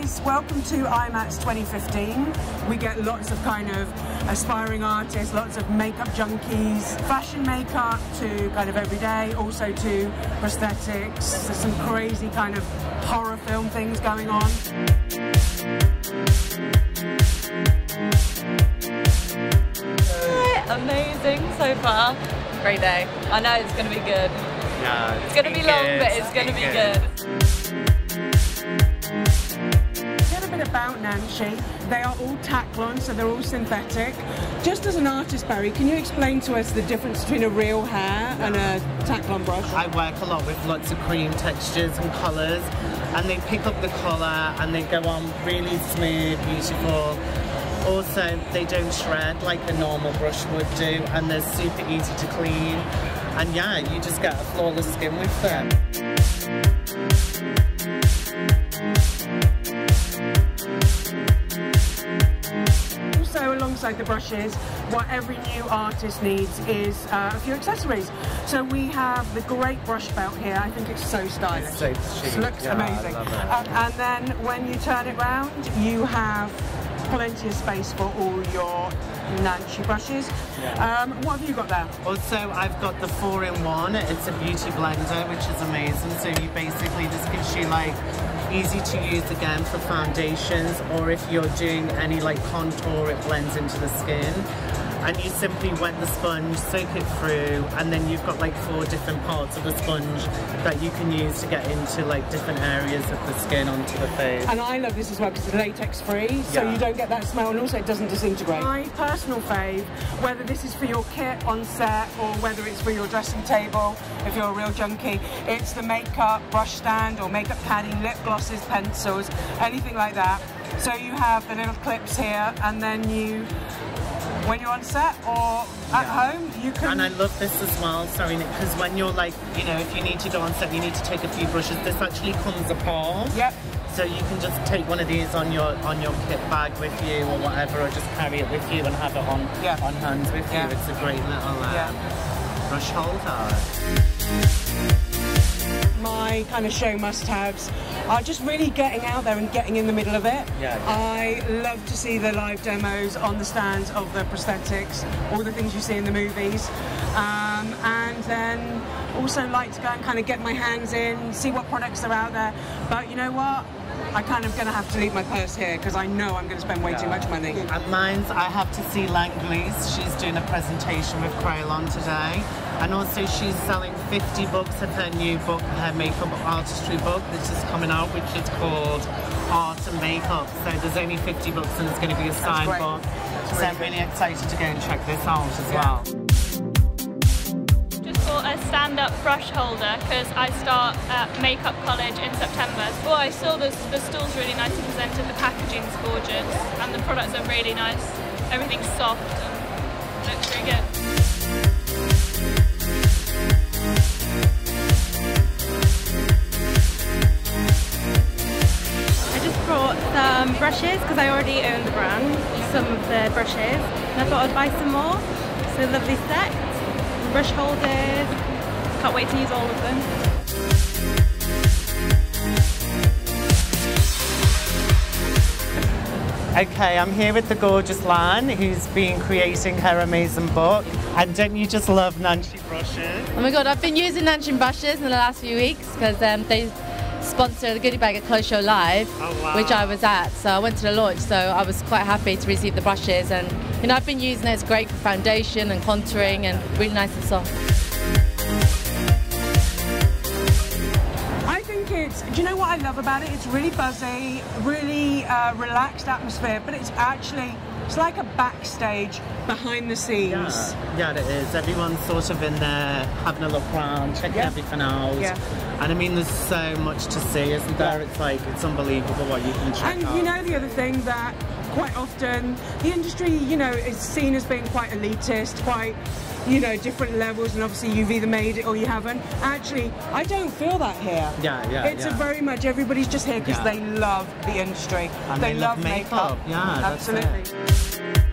guys, welcome to IMAX 2015. We get lots of kind of aspiring artists, lots of makeup junkies, fashion makeup to kind of everyday, also to prosthetics. There's some crazy kind of horror film things going on. Amazing so far. Great day. I know it's going to be good. No, it's going to be long, but it's going to be good. Tell a bit about Nanshy. They are all Taklon, so they're all synthetic. Just as an artist, Barry, can you explain to us the difference between a real hair and a Taklon brush? I work a lot with lots of cream textures and colours, and they pick up the colour and they go on really smooth, beautiful. Also, they don't shred like the normal brush would do, and they're super easy to clean. And yeah, you just get a flawless skin with them. Also, alongside the brushes, what every new artist needs is a few accessories. So we have the great brush belt here. I think it's so stylish. It's so chic. It looks amazing. And then when you turn it round, you have plenty of space for all your Nanshy brushes. Yeah. What have you got there? Also, I've got the 4-in-1. It's a beauty blender, which is amazing. So you basically, this gives you like easy to use again for foundations, or if you're doing any like contour, it blends into the skin. And you simply wet the sponge, soak it through, and then you've got like 4 different parts of the sponge that you can use to get into like different areas of the skin onto the face. And I love this as well because it's latex free, so you don't get that smell, and also it doesn't disintegrate. My personal fave, whether this is for your kit on set or whether it's for your dressing table, if you're a real junkie, it's the makeup brush stand or makeup padding, lip glosses, pencils, anything like that. So you have the little clips here, and then you, when you're on set or at home, you can. And I love this as well, sorry, because when you're like, you know, if you need to go on set, you need to take a few brushes. This actually comes apart. Yep. So you can just take one of these on your kit bag with you or whatever, or just carry it with you and have it on on hand with you. It's a great little brush holder. My kind of show must-haves are just really getting out there and getting in the middle of it. I love to see the live demos on the stands of the prosthetics, all the things you see in the movies, and then also like to go and kind of get my hands in, see what products are out there. But you know what? I kind of going to have to leave my purse here because I know I'm going to spend way too much money. And mine's, I have to see Langley's. She's doing a presentation with Crayon today. And also she's selling 50 books of her new book, her makeup artistry book, which is coming out, which is called Art and Makeup. So there's only 50 books and there's going to be a signed book. So I'm really excited to go and check this out as well. A stand-up brush holder because I start at makeup college in September. Oh, I saw the stool's really nicely presented, the packaging's gorgeous, and the products are really nice. Everything's soft and looks really good. I just brought some brushes because I already own the brand, some of the brushes, and I thought I'd buy some more. So lovely set. Brush holders, can't wait to use all of them. Okay, I'm here with the gorgeous Lan, who's been creating her amazing book. And don't you just love Nanshy brushes? Oh my god, I've been using Nanshy brushes in the last few weeks because they sponsor the goodie bag at Colour Show Live, which I was at, so I went to the launch, so I was quite happy to receive the brushes. And you know, I've been using it, it's great for foundation and contouring, and really nice and soft. I think it's, do you know what I love about it? It's really buzzy, really relaxed atmosphere, but it's actually, it's like a backstage, behind the scenes. Yeah, it is. Everyone's sort of in there, having a look around, checking everything out. And I mean, there's so much to see, isn't there? It's like, it's unbelievable what you can check out. You know, the other thing that quite often, the industry, you know, is seen as being quite elitist, quite, you know, different levels, and obviously you've either made it or you haven't. Actually, I don't feel that here. It's a very much, everybody's just here because they love the industry. And they love makeup. Absolutely.